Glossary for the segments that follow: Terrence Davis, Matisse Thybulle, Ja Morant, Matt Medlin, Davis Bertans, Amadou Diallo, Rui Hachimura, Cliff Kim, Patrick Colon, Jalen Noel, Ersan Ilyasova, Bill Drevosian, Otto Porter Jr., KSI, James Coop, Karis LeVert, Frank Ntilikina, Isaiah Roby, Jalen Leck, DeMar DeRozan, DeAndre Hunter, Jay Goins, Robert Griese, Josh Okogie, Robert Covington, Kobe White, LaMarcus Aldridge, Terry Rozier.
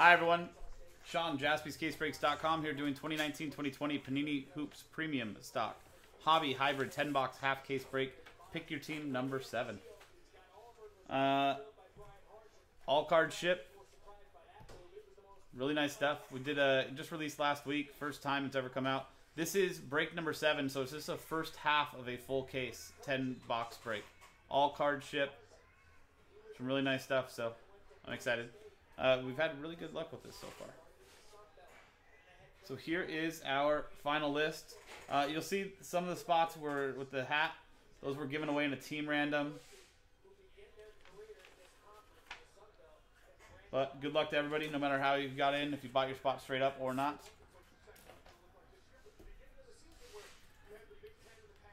Hi everyone, Sean, Jaspys Casebreaks.com here doing 2019-2020 Panini Hoops Premium Stock. Hobby Hybrid 10-box half case break. Pick your team number 7. All card ship. Really nice stuff. We did just released last week. First time it's ever come out. This is break number 7, so it's just the first half of a full case 10-box break. All card ship. Some really nice stuff, so I'm excited. We've had really good luck with this so far. So here is our final list. You'll see some of the spots were with the hat. Those were given away in a team random. But good luck to everybody, no matter how you got in, if you bought your spot straight up or not.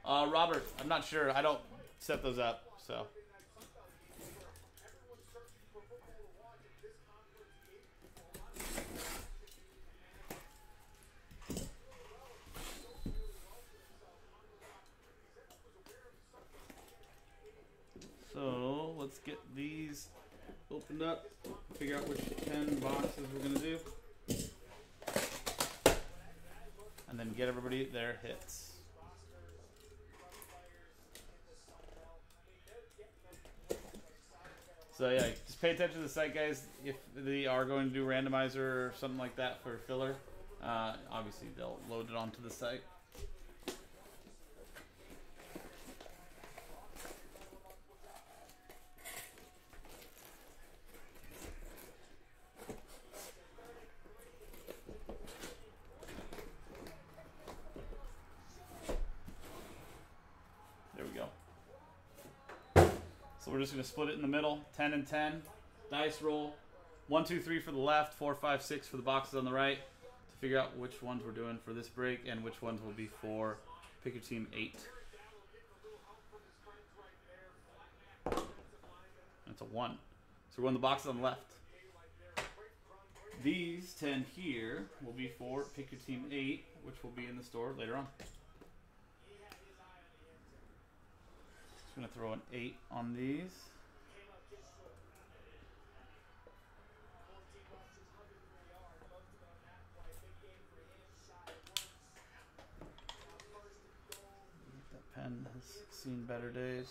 Robert, I'm not sure. I don't set those up, so. So let's get these opened up, figure out which 10 boxes we're going to do, and then get everybody their hits. So yeah, just pay attention to the site, guys. If they are going to do randomizer or something like that for filler, obviously they'll load it onto the site. So we're just going to split it in the middle, 10 and 10, dice roll, 1, 2, 3 for the left, 4, 5, 6 for the boxes on the right, to figure out which ones we're doing for this break and which ones will be for Pick Your Team 8. That's a 1. So we're going the boxes on the left. These 10 here will be for Pick Your Team 8, which will be in the store later on. I'm going to throw an 8 on these. That pen has seen better days.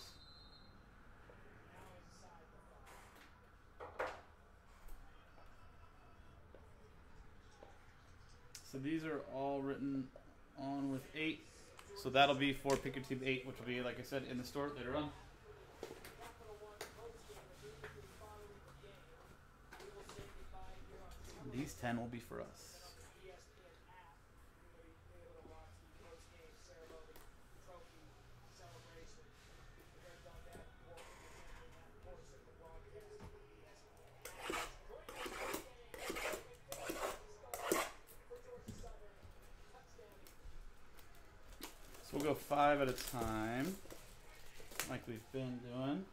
So these are all written on with 8. So that'll be for Pick Your Team 8, which will be, like I said, in the store later on. These 10 will be for us. We'll go 5 at a time, like we've been doing.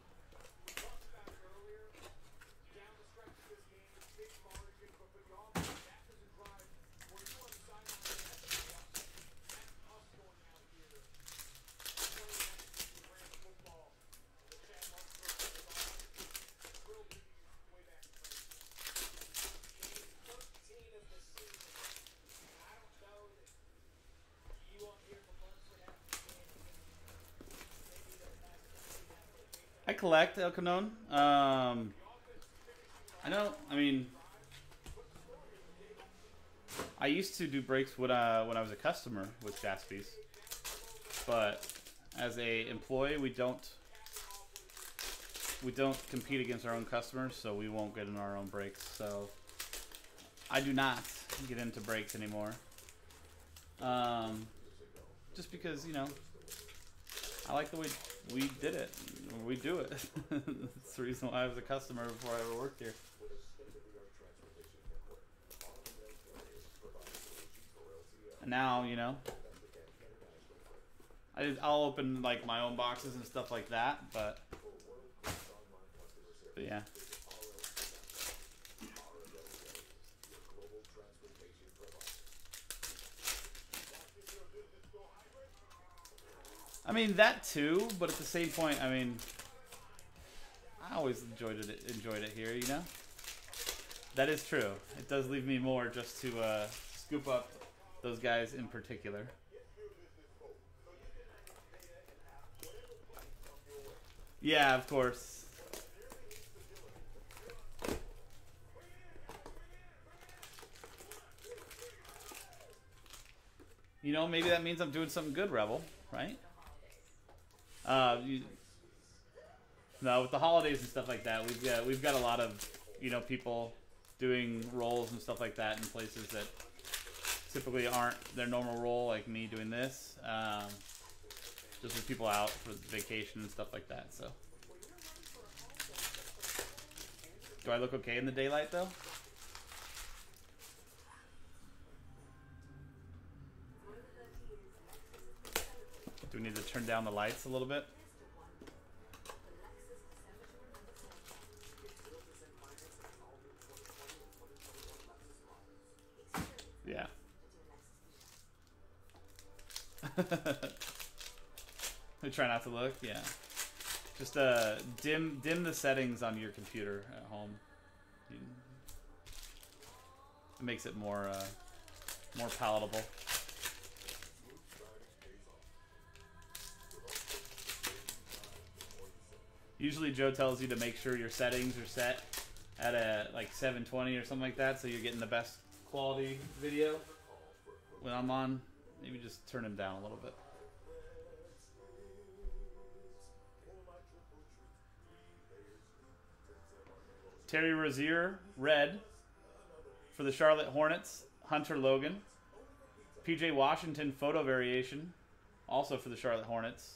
I collect El Canon. I know. I mean, I used to do breaks when I was a customer with Jaspys, but as a employee, we don't compete against our own customers, so we won't get in our own breaks. So I do not get into breaks anymore, just because, you know, I like the way we did it. We do it. That's the reason why I was a customer before I ever worked here. And now, you know, I'll open like my own boxes and stuff like that, but yeah. I mean, that too, but at the same point, I mean, I always enjoyed it here, you know? That is true. It does leave me more just to scoop up those guys in particular. Yeah, of course. You know, maybe that means I'm doing something good, Rebel, right? No, with the holidays and stuff like that, we've got a lot of, you know, people doing roles and stuff like that in places that typically aren't their normal role, like me doing this. Just with people out for vacation and stuff like that. So, do I look okay in the daylight though? Do we need to turn down the lights a little bit? Yeah. We try not to look, yeah. Just dim the settings on your computer at home. It makes it more more palatable. Usually Joe tells you to make sure your settings are set at a like 720 or something like that, so you're getting the best quality video. When I'm on, maybe just turn him down a little bit. Terry Rozier, red, for the Charlotte Hornets. Hunter Logan. PJ Washington, photo variation, also for the Charlotte Hornets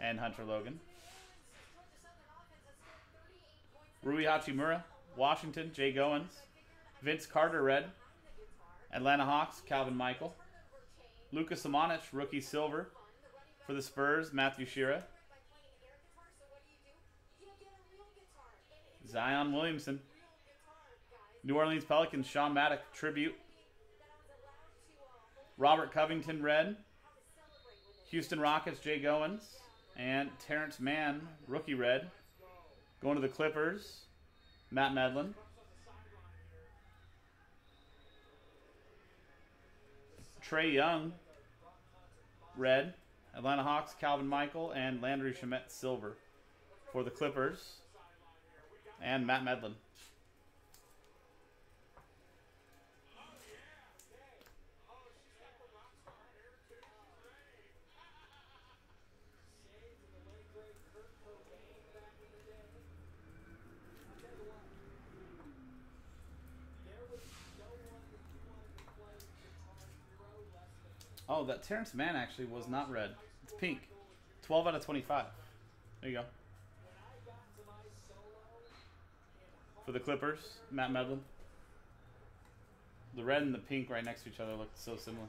and Hunter Logan. Rui Hachimura, Washington. Jay Goins. Vince Carter, red. Atlanta Hawks, Calvin Michael. Luka Samanic, rookie silver, for the Spurs. Matthew Shearer. Zion Williamson. New Orleans Pelicans, Sean Maddock, tribute. Robert Covington, red. Houston Rockets, Jay Goins. And Terrence Mann, rookie red. Going to the Clippers, Matt Medlin. Trae Young, red. Atlanta Hawks, Calvin Michael. And Landry Shamet, silver, for the Clippers. And Matt Medlin. Oh, that Terrence Mann actually was not red. It's pink. 12 out of 25. There you go. For the Clippers, Matt Medlin. The red and the pink right next to each other looked so similar.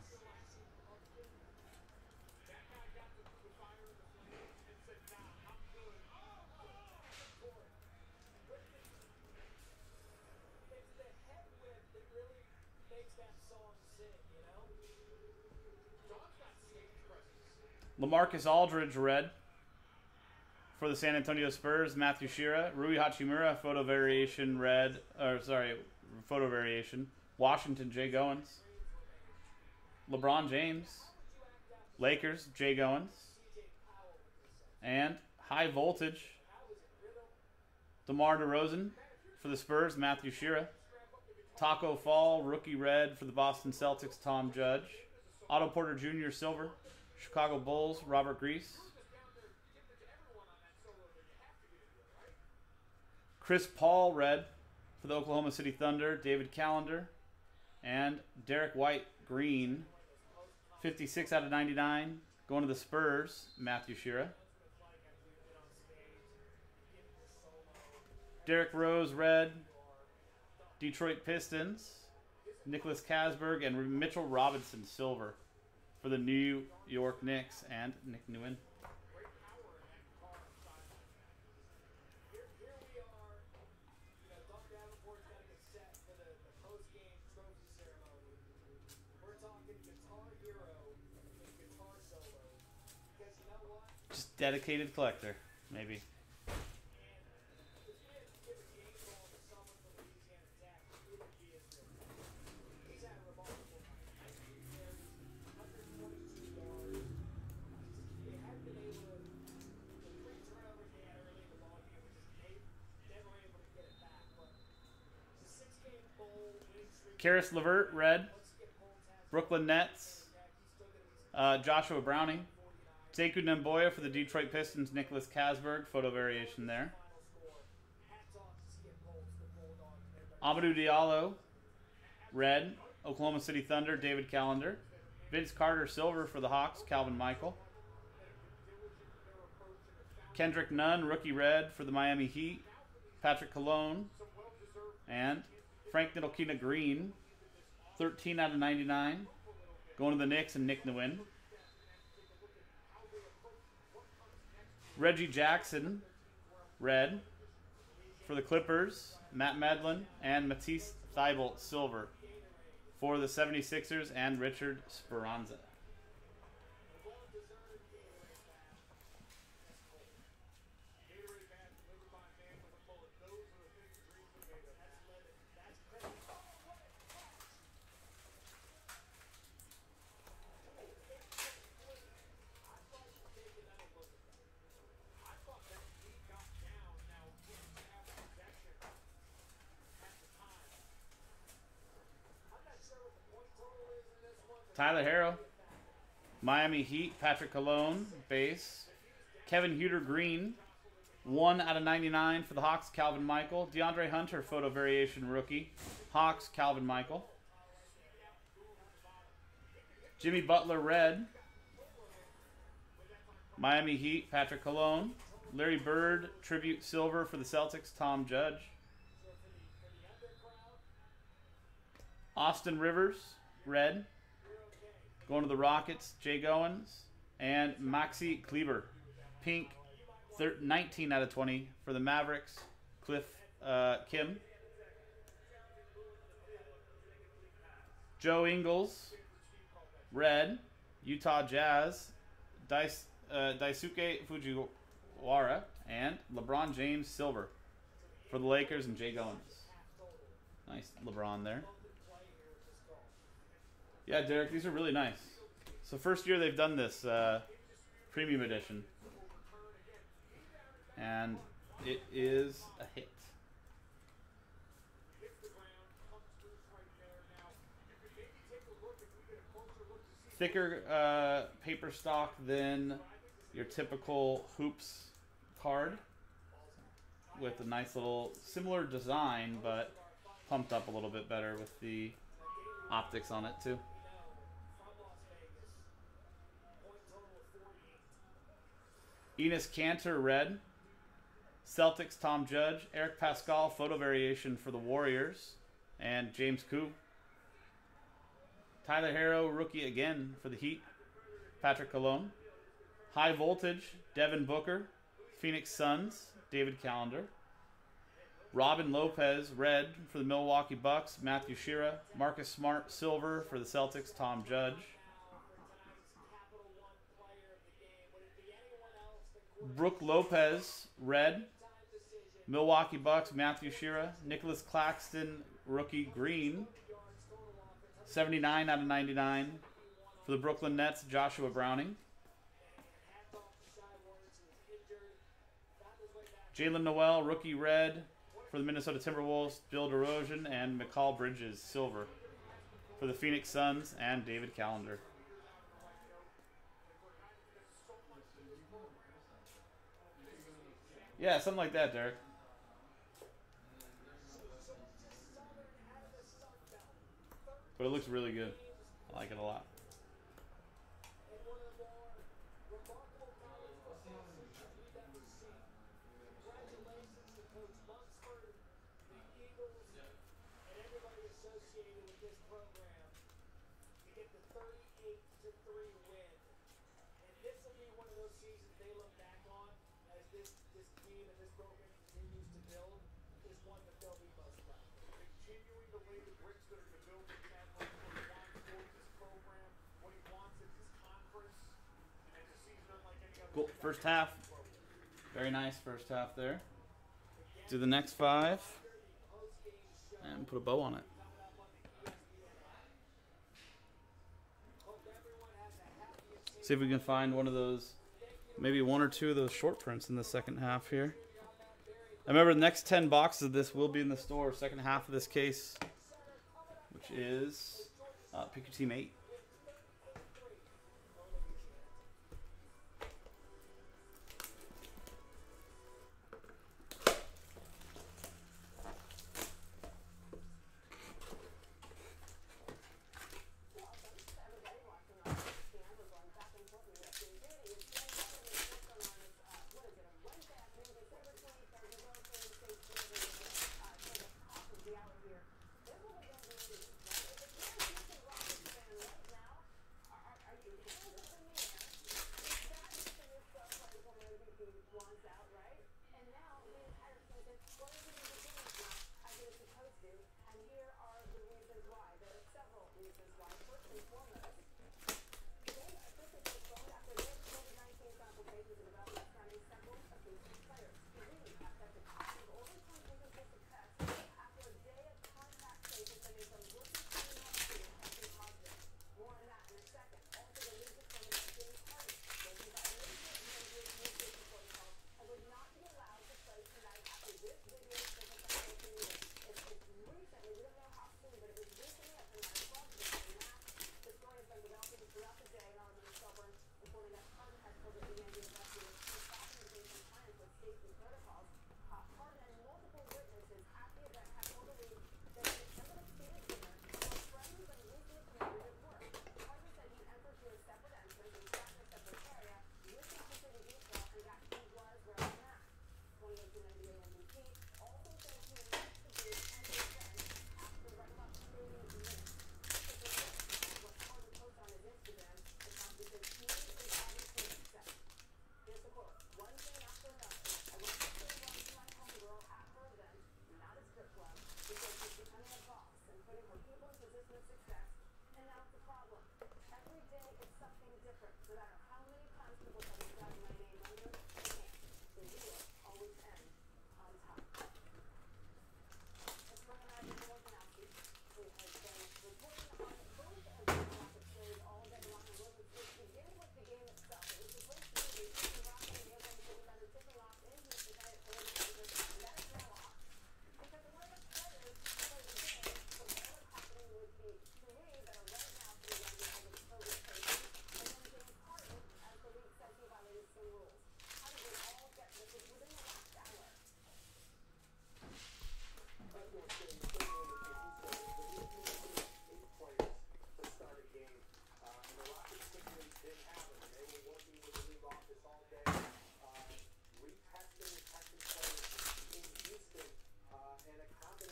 LaMarcus Aldridge, red. For the San Antonio Spurs, Matthew Shearer. Rui Hachimura, photo variation, red. Or, sorry, photo variation. Washington, Jay Goins. LeBron James. Lakers, Jay Goins. And high voltage. DeMar DeRozan. For the Spurs, Matthew Shearer. Taco Fall, rookie red. For the Boston Celtics, Tom Judge. Otto Porter Jr., silver. Chicago Bulls, Robert Griese. Chris Paul, red. For the Oklahoma City Thunder, David Calendar. And Derek White, green. 56 out of 99. Going to the Spurs, Matthew Shearer. Derek Rose, red. Detroit Pistons, Nicholas Kasberg, and Mitchell Robinson, silver. For the New York Knicks and Nick Newman. Just dedicated collector, maybe. Karis LeVert, red. Brooklyn Nets. Joshua Browning. Sekou Namboya for the Detroit Pistons, Nicholas Kasberg, photo variation there. Amadou Diallo, red. Oklahoma City Thunder, David Calendar. Vince Carter, silver for the Hawks, Calvin Michael. Kendrick Nunn, rookie red for the Miami Heat, Patrick Colon. And Frank Ntilikina green, 13 out of 99. Going to the Knicks and Nick Nguyen. Reggie Jackson, red. For the Clippers, Matt Medlin and Matisse Thybulle, silver. For the 76ers and Richard Speranza. Tyler Herro, Miami Heat, Patrick Colon, base. Kevin Huter green, 1 out of 99 for the Hawks, Calvin Michael. DeAndre Hunter, photo variation rookie, Hawks, Calvin Michael. Jimmy Butler, red. Miami Heat, Patrick Colon. Larry Bird, tribute silver for the Celtics, Tom Judge. Austin Rivers, red. Going to the Rockets, Jay Goins, and Maxi Kleber, pink, 19 out of 20 for the Mavericks, Cliff Kim. Joe Ingles, red, Utah Jazz, Daisuke Fujiwara, and LeBron James, silver for the Lakers and Jay Goins. Nice LeBron there. Yeah, Derek, these are really nice. So first year they've done this premium edition. And it is a hit. Thicker paper stock than your typical Hoops card. With a nice little similar design, but pumped up a little bit better with the optics on it too. Enes Kanter, red. Celtics, Tom Judge. Eric Pascal, photo variation for the Warriors. And James Kuh. Tyler Herro, rookie again for the Heat. Patrick Colon. High Voltage, Devin Booker. Phoenix Suns, David Calendar. Robin Lopez, red for the Milwaukee Bucks. Matthew Shearer. Marcus Smart, silver for the Celtics, Tom Judge. Brooke Lopez, red. Milwaukee Bucks, Matthew Shearer. Nicholas Claxton, rookie, green. 79 out of 99. For the Brooklyn Nets, Joshua Browning. Jalen Noel, rookie, red. For the Minnesota Timberwolves, Bill DeRozan and McCall Bridges, silver. For the Phoenix Suns and David Calendar. Yeah, something like that, Derek. But it looks really good. I like it a lot. Cool. First half. Very nice first half there. Do the next 5 and put a bow on it. See if we can find one of those, maybe one or two of those short prints in the second half here. And remember, the next 10 boxes of this will be in the store. Second half of this case, which is pick your team 8.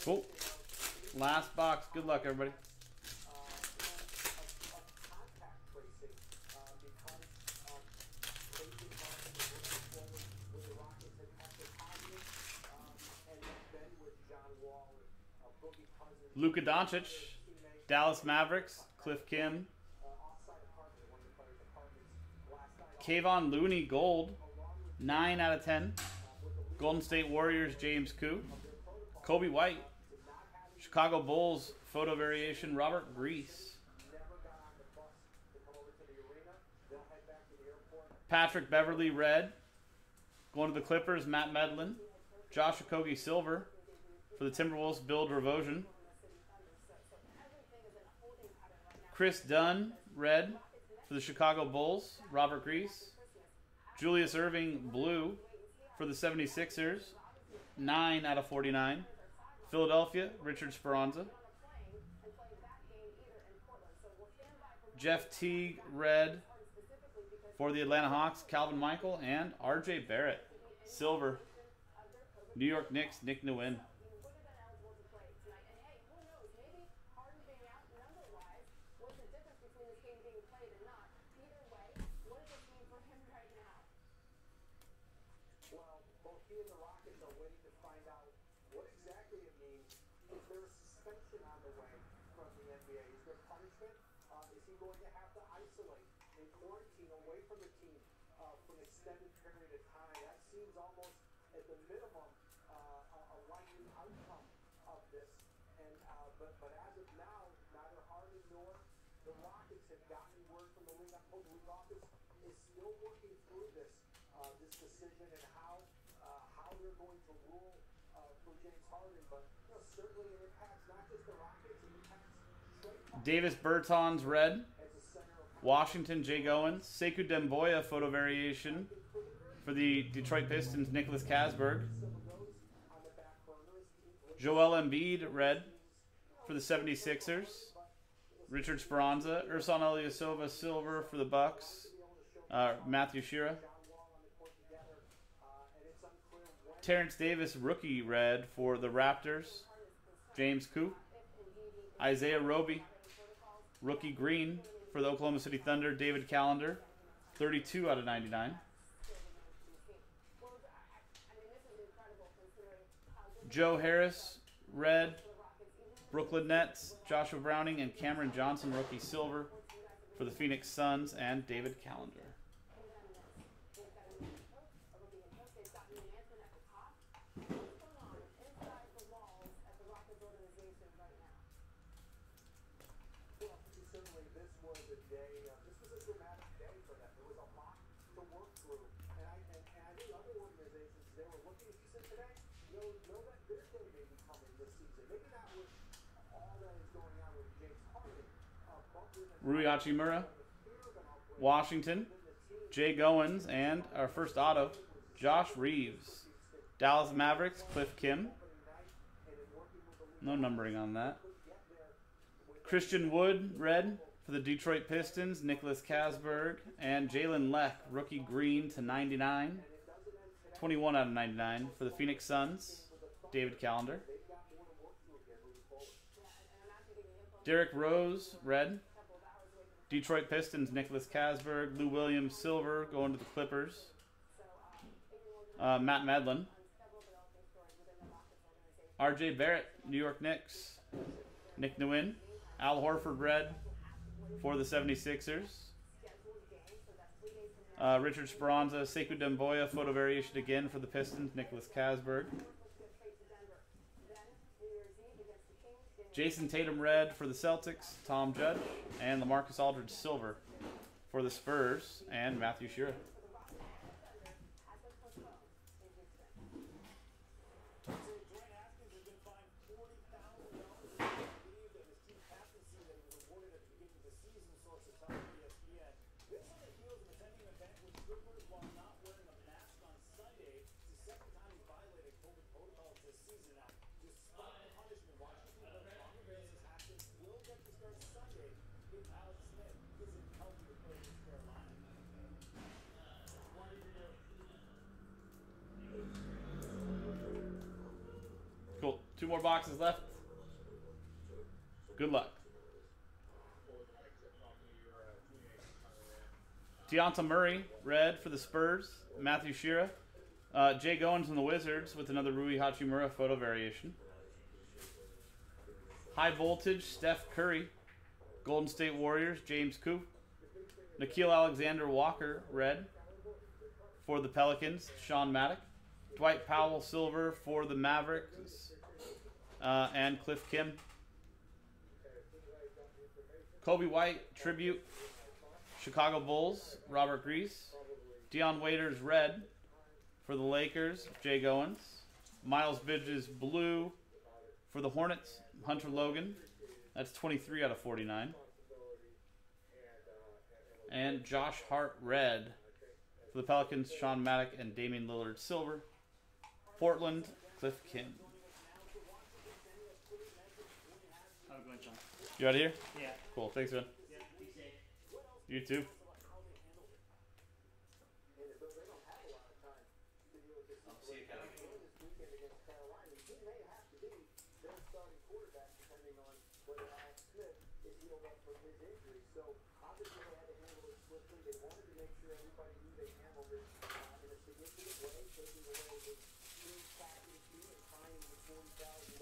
Cool. Last box. Good luck, everybody. Luka Doncic, Dallas Mavericks, Cliff Kim, Kayvon Looney, gold, 9/10. Golden State Warriors, James Kuh, Kobe White, Chicago Bulls, photo variation, Robert Reese. Patrick Beverly, red. Going to the Clippers, Matt Medlin. Josh Okogie, silver. For the Timberwolves, Bill Drevosian. Chris Dunn, red. For the Chicago Bulls, Robert Reese. Julius Irving, blue. For the 76ers, 9/49. Philadelphia, Richard Speranza. Jeff Teague, red. For the Atlanta Hawks, Calvin Michael and RJ Barrett, silver. New York Knicks, Nick Nguyen. This decision and how we're going to rule for James Harden, but certainly it impacts not just the Rockets, it impacts Davis Bertans red, Washington Jake Owens, Sekou Demboya photo variation for the Detroit Pistons, Nicholas Kasberg, Joel Embiid red for the 76ers, Richard Speranza, Ersan Ilyasova silver for the Bucks, Matthew Shearer, Terrence Davis rookie red for the Raptors, James Coop, Isaiah Roby rookie green for the Oklahoma City Thunder, David Calendar, 32/99. Joe Harris red, Brooklyn Nets, Joshua Browning and Cameron Johnson rookie silver for the Phoenix Suns, and David Calendar. Rui Hachimura, Washington, Jay Goins, and our first auto, Josh Reeves. Dallas Mavericks, Cliff Kim. No numbering on that. Christian Wood, red, for the Detroit Pistons, Nicholas Kasberg, and Jalen Leck, rookie green to 99. 21/99 for the Phoenix Suns, David Calendar. Derrick Rose, red. Detroit Pistons, Nicholas Kasberg, Lou Williams, silver, going to the Clippers. Matt Medlin. R.J. Barrett, New York Knicks. Nick Nguyen. Al Horford, red, for the 76ers. Richard Speranza, Sekou Demboya, photo variation again for the Pistons, Nicholas Kasberg. Jason Tatum red for the Celtics, Tom Judge, and LaMarcus Aldridge silver for the Spurs, and Matthew Shearer. Cool. Two more boxes left. Good luck. Deonta Murray, red for the Spurs. Matthew Shearer. Jay Goins from the Wizards with another Rui Hachimura photo variation. High Voltage, Steph Curry. Golden State Warriors, James Coop. Nickeil Alexander-Walker, red. For the Pelicans, Sean Maddock. Dwight Powell, silver for the Mavericks, and Cliff Kim. Kobe White, tribute. Chicago Bulls, Robert Griese. Dion Waiters, red for the Lakers, Jay Goins. Miles Bridges, blue for the Hornets, Hunter Logan. That's 23/49. And Josh Hart, red for the Pelicans, Sean Maddock and Damian Lillard, silver. Portland, Cliff Kim. Oh, go ahead, John. You out of here? Yeah. Cool. Thanks, man. Yeah. You too.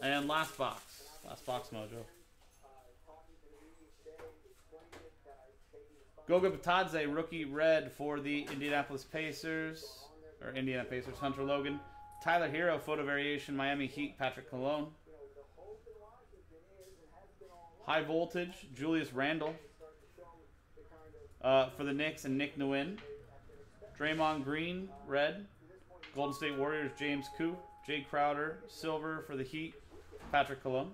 And last box mojo. Goga Bitadze, rookie red for the Indianapolis Pacers, or Indiana Pacers, Hunter Logan. Tyler Hero, photo variation, Miami Heat, Patrick Colon. High Voltage, Julius Randle for the Knicks and Nick Nguyen. Draymond Green, red Golden State Warriors, James Coop. Jay Crowder, silver for the Heat, Patrick Colon.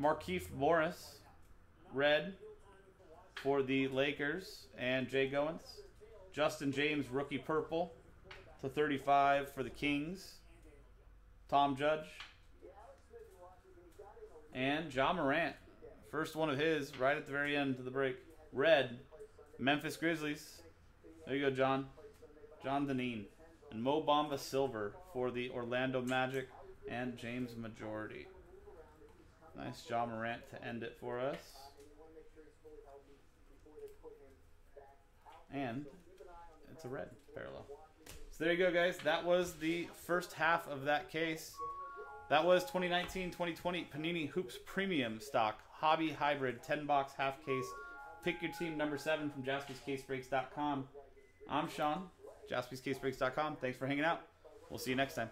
Markieff Morris, red for the Lakers, and Jay Goins. Justin James, rookie purple /35 for the Kings. Tom Judge. And Ja Morant, first one of his right at the very end of the break. Red, Memphis Grizzlies. There you go, John. John Dineen. And Mo Bamba silver for the Orlando Magic and James Majority. Nice Ja Morant to end it for us. And it's a red parallel. So there you go, guys. That was the first half of that case. That was 2019-2020 Panini Hoops Premium Stock Hobby Hybrid 10-box half case. Pick your team number 7 from JaspysCaseBreaks.com. I'm Sean, JaspysCaseBreaks.com. Thanks for hanging out. We'll see you next time.